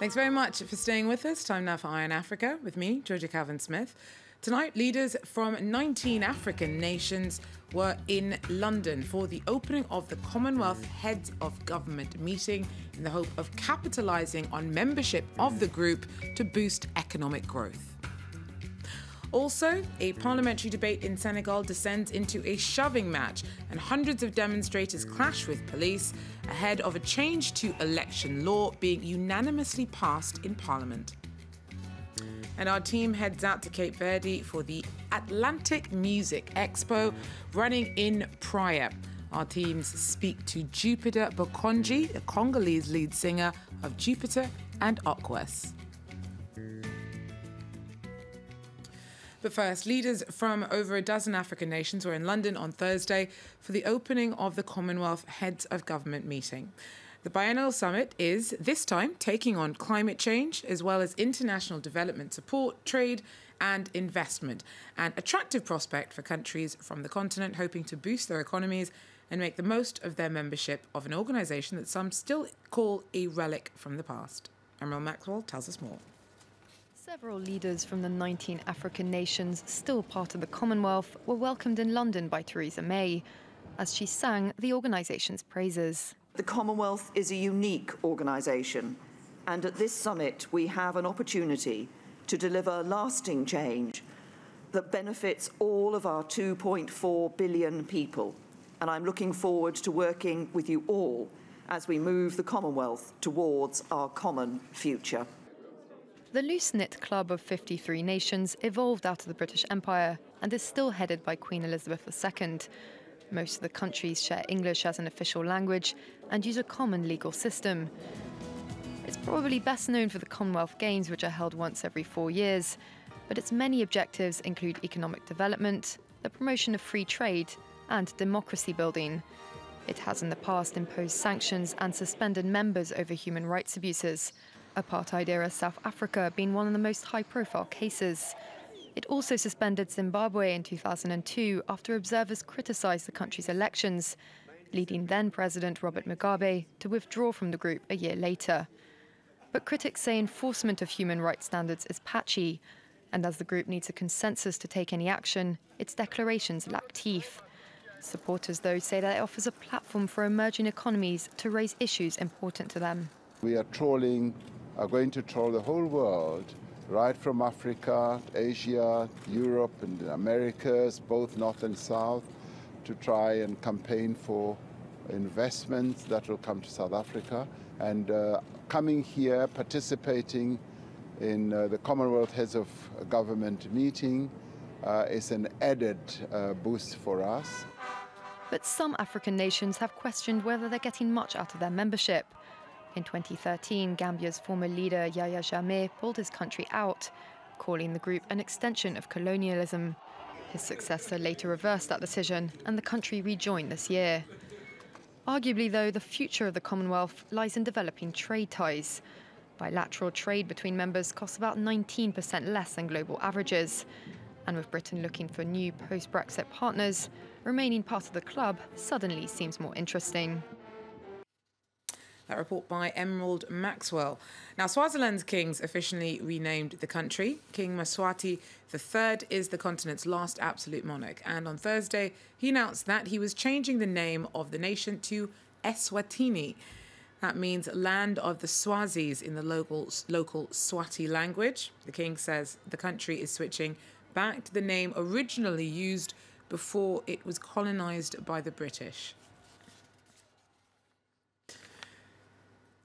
Thanks very much for staying with us. Time now for Eye on Africa with me, Georgia Calvin-Smith. Tonight, leaders from 19 African nations were in London for the opening of the Commonwealth Heads of Government meeting in the hope of capitalising on membership of the group to boost economic growth. Also, a parliamentary debate in Senegal descends into a shoving match and hundreds of demonstrators clash with police ahead of a change to election law being unanimously passed in parliament. And our team heads out to Cape Verde for the Atlantic Music Expo running in Praia. Our teams speak to Jupiter Bokonji, the Congolese lead singer of Jupiter and Okwess. But first, leaders from over a dozen African nations were in London on Thursday for the opening of the Commonwealth Heads of Government meeting. The biennial summit is, this time, taking on climate change, as well as international development support, trade and investment, an attractive prospect for countries from the continent hoping to boost their economies and make the most of their membership of an organisation that some still call a relic from the past. Emeril Maxwell tells us more. Several leaders from the 19 African nations, still part of the Commonwealth, were welcomed in London by Theresa May as she sang the organisation's praises. The Commonwealth is a unique organisation, and at this summit we have an opportunity to deliver lasting change that benefits all of our 2.4 billion people. And I'm looking forward to working with you all as we move the Commonwealth towards our common future. The loose-knit club of 53 nations evolved out of the British Empire and is still headed by Queen Elizabeth II. Most of the countries share English as an official language and use a common legal system. It's probably best known for the Commonwealth Games, which are held once every 4 years, but its many objectives include economic development, the promotion of free trade and democracy building. It has in the past imposed sanctions and suspended members over human rights abuses. Apartheid-era South Africa being one of the most high-profile cases. It also suspended Zimbabwe in 2002 after observers criticised the country's elections, leading then-President Robert Mugabe to withdraw from the group a year later. But critics say enforcement of human rights standards is patchy, and as the group needs a consensus to take any action, its declarations lack teeth. Supporters, though, say that it offers a platform for emerging economies to raise issues important to them. We are going to troll the whole world, right from Africa, Asia, Europe and the Americas, both north and south, to try and campaign for investments that will come to South Africa. And coming here, participating in the Commonwealth Heads of Government meeting is an added boost for us. But some African nations have questioned whether they're getting much out of their membership. In 2013, Gambia's former leader Yahya Jammeh pulled his country out, calling the group an extension of colonialism. His successor later reversed that decision, and the country rejoined this year. Arguably, though, the future of the Commonwealth lies in developing trade ties. Bilateral trade between members costs about 19% less than global averages. And with Britain looking for new post-Brexit partners, remaining part of the club suddenly seems more interesting. That report by Emeril Maxwell. Now, Swaziland's kings officially renamed the country. King Maswati III is the continent's last absolute monarch. And on Thursday, he announced that he was changing the name of the nation to Eswatini. That means land of the Swazis in the local Swati language. The king says the country is switching back to the name originally used before it was colonized by the British.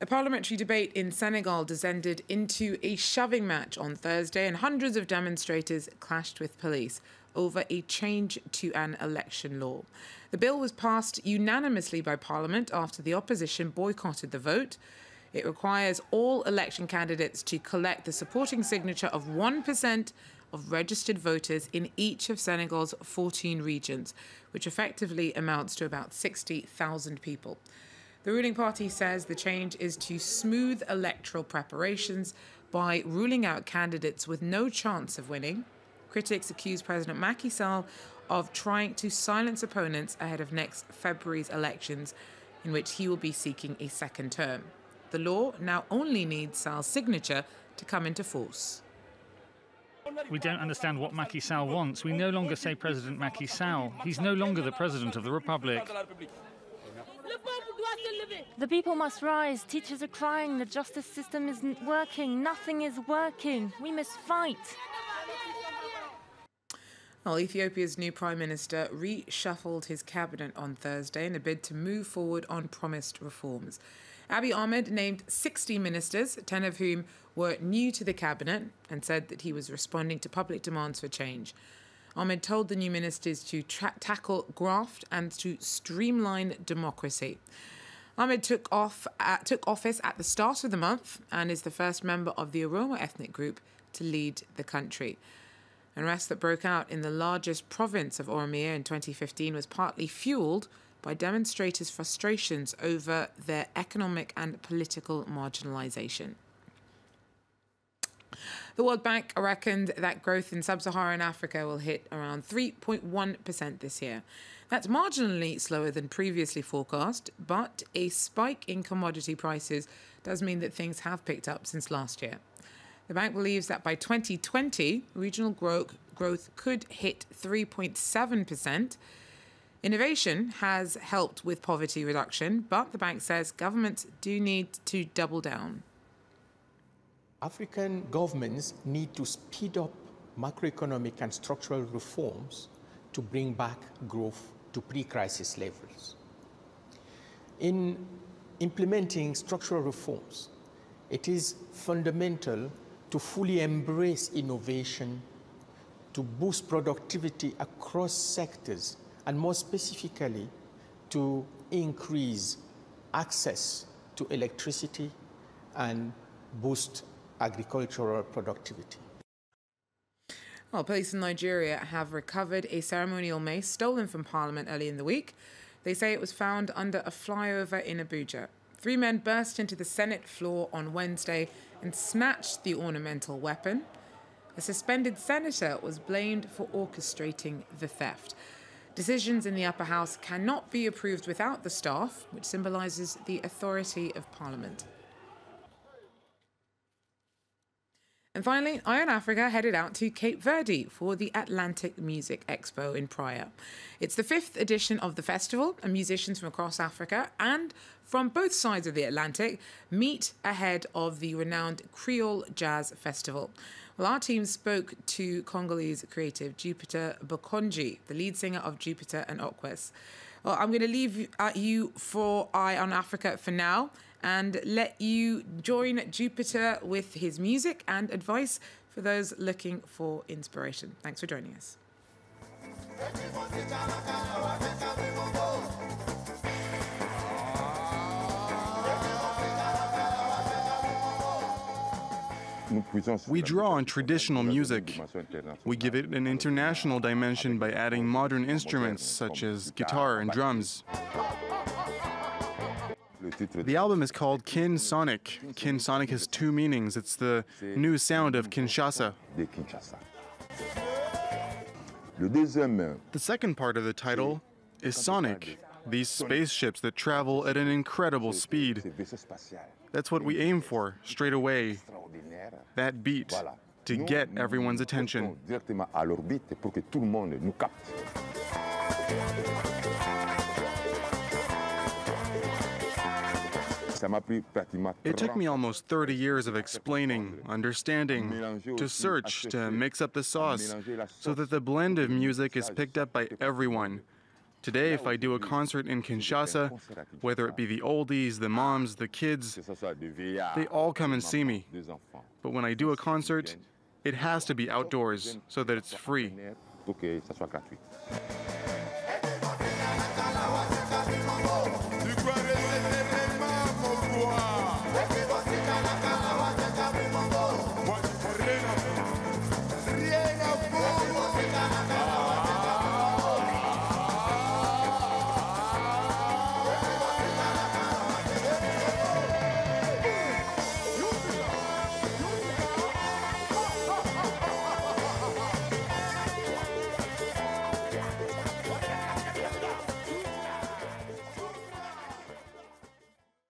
A parliamentary debate in Senegal descended into a shoving match on Thursday, and hundreds of demonstrators clashed with police over a change to an election law. The bill was passed unanimously by Parliament after the opposition boycotted the vote. It requires all election candidates to collect the supporting signature of 1% of registered voters in each of Senegal's 14 regions, which effectively amounts to about 60,000 people. The ruling party says the change is to smooth electoral preparations by ruling out candidates with no chance of winning. Critics accuse President Macky Sall of trying to silence opponents ahead of next February's elections, in which he will be seeking a second term. The law now only needs Sall's signature to come into force. We don't understand what Macky Sall wants. We no longer say President Macky Sall. He's no longer the President of the Republic. The people must rise. Teachers are crying. The justice system isn't working. Nothing is working. We must fight. Well, Ethiopia's new Prime Minister reshuffled his cabinet on Thursday in a bid to move forward on promised reforms. Abiy Ahmed named 60 ministers, 10 of whom were new to the cabinet, and said that he was responding to public demands for change. Ahmed told the new ministers to tackle graft and to streamline democracy. Ahmed took office at the start of the month and is the first member of the Oromo ethnic group to lead the country. Unrest that broke out in the largest province of Oromia in 2015 was partly fueled by demonstrators' frustrations over their economic and political marginalisation. The World Bank reckoned that growth in sub-Saharan Africa will hit around 3.1% this year. That's marginally slower than previously forecast, but a spike in commodity prices does mean that things have picked up since last year. The bank believes that by 2020, regional growth could hit 3.7%. Innovation has helped with poverty reduction, but the bank says governments do need to double down. African governments need to speed up macroeconomic and structural reforms to bring back growth to pre-crisis levels. In implementing structural reforms, it is fundamental to fully embrace innovation, to boost productivity across sectors, and more specifically, to increase access to electricity and boost agricultural productivity. Well, police in Nigeria have recovered a ceremonial mace stolen from Parliament early in the week. They say it was found under a flyover in Abuja. Three men burst into the Senate floor on Wednesday and snatched the ornamental weapon. A suspended senator was blamed for orchestrating the theft. Decisions in the upper house cannot be approved without the staff, which symbolises the authority of Parliament. And finally, Iron Africa headed out to Cape Verde for the Atlantic Music Expo in Praia. It's the 5th edition of the festival, and musicians from across Africa and from both sides of the Atlantic meet ahead of the renowned Creole Jazz Festival. Well, our team spoke to Congolese creative Jupiter Bokonji, the lead singer of Jupiter and Okwess. Well, I'm going to leave you for Iron Africa for now, and let you join Jupiter with his music and advice for those looking for inspiration. Thanks for joining us. We draw on traditional music. We give it an international dimension by adding modern instruments such as guitar and drums. The album is called Kin Sonic. Kin Sonic has two meanings. It's the new sound of Kinshasa. The second part of the title is Sonic, these spaceships that travel at an incredible speed. That's what we aim for, straight away, that beat, to get everyone's attention. It took me almost 30 years of explaining, understanding, to search, to mix up the sauce, so that the blend of music is picked up by everyone. Today, if I do a concert in Kinshasa, whether it be the oldies, the moms, the kids, they all come and see me. But when I do a concert, it has to be outdoors, so that it's free.